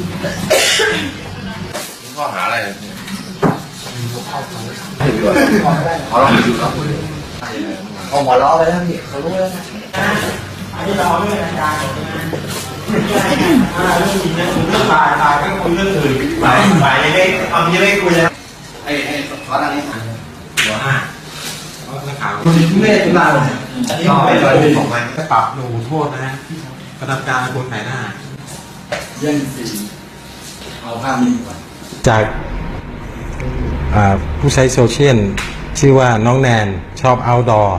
ข้อหาอะไรเขาล้ออยู่แล้วเขาหมอล้อไปแล้วพี่เขารู้แล้วนะอันนี้เราไม่ได้การเรื่องนี้เนี่ยเรื่องตายก็คุยเรื่องอื่นหลายยังได้ทำยังได้คุยเลยไอ้ขอทางนี้หัวห้าคุณไม่ได้จุฬาเลยอันนี้ไม่ได้ดูของมันปรับหนูโทษนะกระทำการบนแผนหน้าเยี่ยงสีเอาภาพนี้ก่อนจากผู้ใช้โซเชียลชื่อว่าน้องแนนชอบเอาท์ดอร์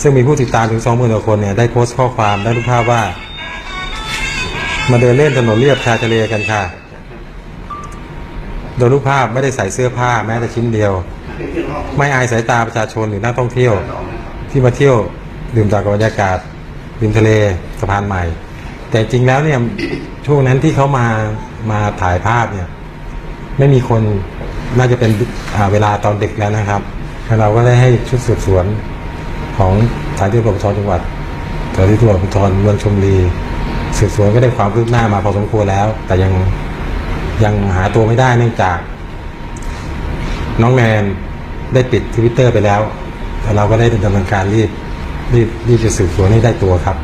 ซึ่งมีผู้ติดตามถึง 20,000 กว่าคนเนี่ยได้โพสต์ข้อความและรูปภาพว่ามาเดินเล่นถนนเรียบชายทะเลกันค่ะโดยรูปภาพไม่ได้ใส่เสื้อผ้าแม้แต่ชิ้นเดียวไม่อายสายตาประชาชนหรือนักท่องเที่ยวที่มาเที่ยวดื่มด่ำกับบรรยากาศริมทะเลสะพานใหม่แต่จริงแล้วเนี่ยช่วงนั้นที่เขามาถ่ายภาพเนี่ยไม่มีคนน่าจะเป็นเวลาตอนดึกแล้วนะครับเราก็ได้ให้ชุดสืบสวนของสถานีตำรวจภูธรจังหวัดสถานีตำรวจภูธรเมืองชลบุรีสืบสวนก็ได้ความคืบหน้ามาพอสมควรแล้วแต่ยังหาตัวไม่ได้เนื่องจากน้องแนนได้ปิด Twitter ไปแล้วเราก็ได้ดำเนินการรีบจะสืบสวนให้ได้ตัวครับ